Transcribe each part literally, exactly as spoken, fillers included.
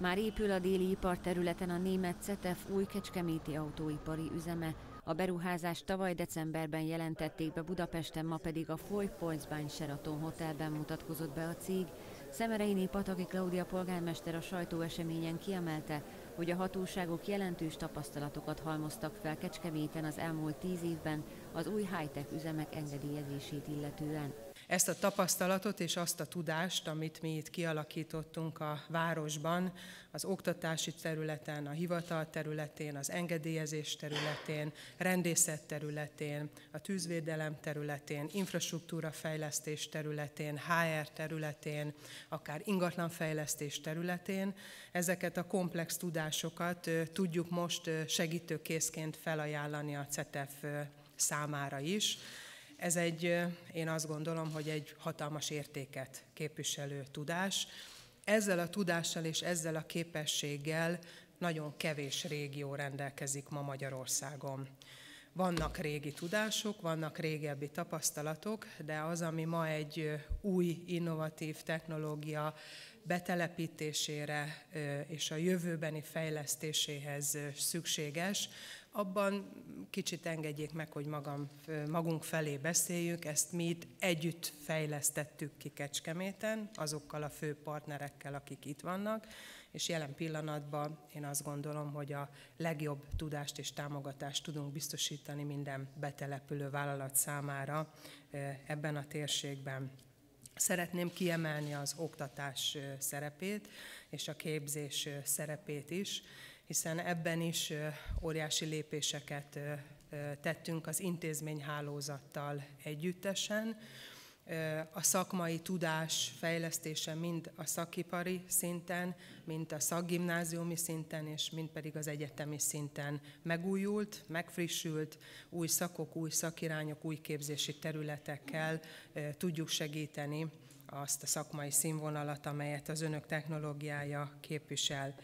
Már épül a déli iparterületen a német CETEF új kecskeméti autóipari üzeme. A beruházást tavaly decemberben jelentették be Budapesten, ma pedig a Four Points by Sheraton hotelben mutatkozott be a cég. Szemerei Pataki Klaudia polgármester a sajtóeseményen kiemelte, hogy a hatóságok jelentős tapasztalatokat halmoztak fel Kecskeméten az elmúlt tíz évben az új high-tech üzemek engedélyezését illetően. Ezt a tapasztalatot és azt a tudást, amit mi itt kialakítottunk a városban, az oktatási területen, a hivatal területén, az engedélyezés területén, rendészet területén, a tűzvédelem területén, infrastruktúrafejlesztés területén, há er területén, akár ingatlanfejlesztés területén, ezeket a komplex tudásokat tudjuk most segítőkészként felajánlani a CETEF számára is. Ez egy, én azt gondolom, hogy egy hatalmas értéket képviselő tudás. Ezzel a tudással és ezzel a képességgel nagyon kevés régió rendelkezik ma Magyarországon. Vannak régi tudások, vannak régebbi tapasztalatok, de az, ami ma egy új, innovatív technológia betelepítésére és a jövőbeni fejlesztéséhez szükséges, abban kicsit engedjék meg, hogy magam, magunk felé beszéljük, ezt mi itt együtt fejlesztettük ki Kecskeméten, azokkal a fő partnerekkel, akik itt vannak, és jelen pillanatban én azt gondolom, hogy a legjobb tudást és támogatást tudunk biztosítani minden betelepülő vállalat számára ebben a térségben. Szeretném kiemelni az oktatás szerepét és a képzés szerepét is, hiszen ebben is óriási lépéseket tettünk az intézményhálózattal együttesen. A szakmai tudás fejlesztése mind a szakipari szinten, mind a szakgimnáziumi szinten, és mind pedig az egyetemi szinten megújult, megfrissült, új szakok, új szakirányok, új képzési területekkel tudjuk segíteni azt a szakmai színvonalat, amelyet az önök technológiája képvisel.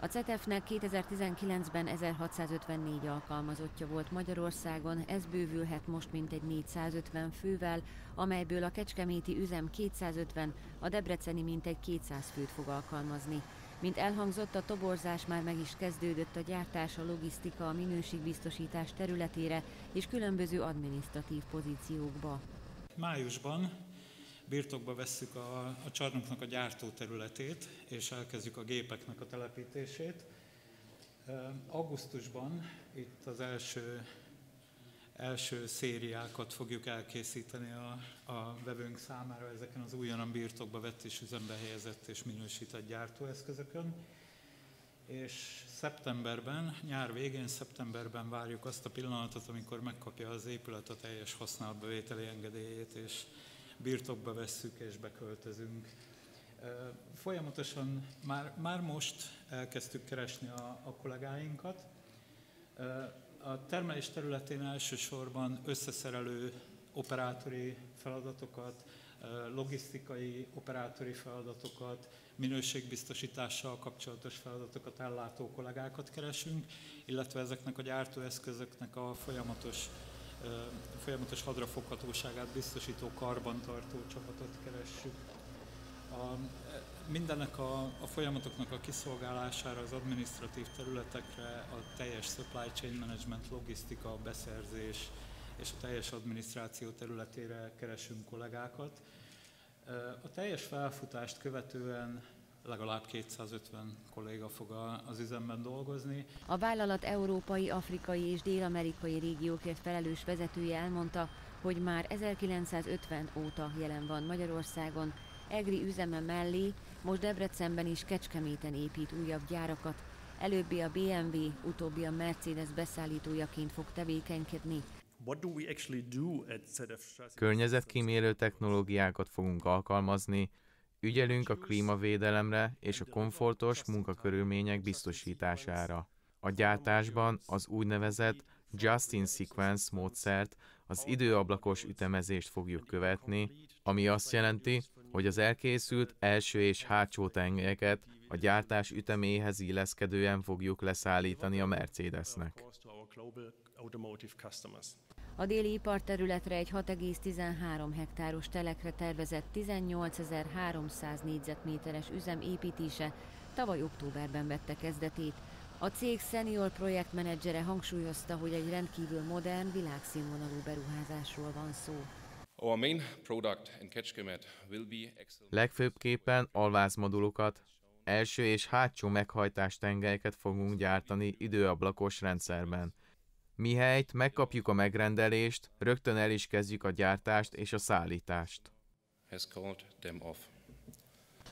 A CETEF-nek kétezer-tizenkilencben ezerhatszázötvennégy alkalmazottja volt Magyarországon, ez bővülhet most mintegy négyszázötven fővel, amelyből a kecskeméti üzem kétszázötven, a debreceni mintegy kétszáz főt fog alkalmazni. Mint elhangzott, a toborzás már meg is kezdődött, a gyártás, a logisztika, a minőségbiztosítás területére és különböző adminisztratív pozíciókba. Májusban birtokba vesszük a, a csarnoknak a gyártóterületét, és elkezdjük a gépeknek a telepítését. Augusztusban itt az első, első szériákat fogjuk elkészíteni a, a vevőnk számára ezeken az újonnan birtokba vett és üzembe helyezett és minősített gyártóeszközökön. És szeptemberben, nyár végén, szeptemberben várjuk azt a pillanatot, amikor megkapja az épület a teljes használatbevételi engedélyét, és birtokba vesszük és beköltözünk. Folyamatosan már, már most elkezdtük keresni a, a kollégáinkat. A termelés területén elsősorban összeszerelő operátori feladatokat, logisztikai operátori feladatokat, minőségbiztosítással kapcsolatos feladatokat ellátó kollégákat keresünk, illetve ezeknek a gyártóeszközöknek a folyamatos folyamatos hadrafoghatóságát biztosító karbantartó csapatot keressük. A, mindennek a, a folyamatoknak a kiszolgálására, az adminisztratív területekre a teljes supply chain management, logisztika, beszerzés és a teljes adminisztráció területére keresünk kollégákat. A teljes felfutást követően legalább kétszázötven kolléga fog az üzemben dolgozni. A vállalat európai, afrikai és dél-amerikai régiókért felelős vezetője elmondta, hogy már ezerkilencszázötven óta jelen van Magyarországon. Egri üzeme mellé most Debrecenben is Kecskeméten épít újabb gyárakat. Előbbi a bé em vé, utóbbi a Mercedes beszállítójaként fog tevékenykedni. Környezetkímélő technológiákat fogunk alkalmazni, ügyelünk a klímavédelemre és a komfortos munkakörülmények biztosítására. A gyártásban az úgynevezett Just-in-Sequence módszert, az időablakos ütemezést fogjuk követni, ami azt jelenti, hogy az elkészült első és hátsó tengelyeket a gyártás üteméhez illeszkedően fogjuk leszállítani a Mercedesnek. A déli iparterületre egy hat egész tizenhárom hektáros telekre tervezett tizennyolcezer-háromszáz négyzetméteres üzem építése tavaly októberben vette kezdetét. A cég senior projektmenedzsere hangsúlyozta, hogy egy rendkívül modern, világszínvonalú beruházásról van szó. Legfőbbképpen alvázmodulokat, első és hátsó meghajtás tengelyeket fogunk gyártani időablakos rendszerben. Mihelyt megkapjuk a megrendelést, rögtön el is kezdjük a gyártást és a szállítást.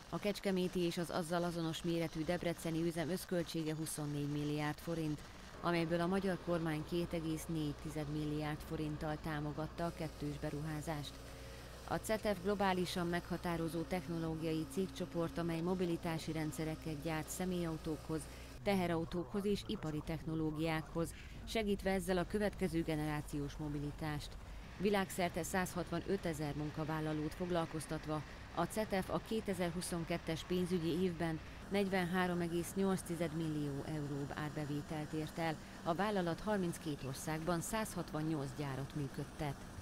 A kecskeméti és az azzal azonos méretű debreceni üzem összköltsége huszonnégy milliárd forint, amelyből a magyar kormány két egész négy milliárd forinttal támogatta a kettős beruházást. A CETEF globálisan meghatározó technológiai cégcsoport, amely mobilitási rendszereket gyárt személyautókhoz, teherautókhoz és ipari technológiákhoz, segítve ezzel a következő generációs mobilitást. Világszerte százhatvanötezer munkavállalót foglalkoztatva, a CETEF a kétezer-huszonkettes pénzügyi évben negyvenhárom egész nyolc millió euró árbevételt ért el, a vállalat harminckét országban százhatvannyolc gyárat működtet.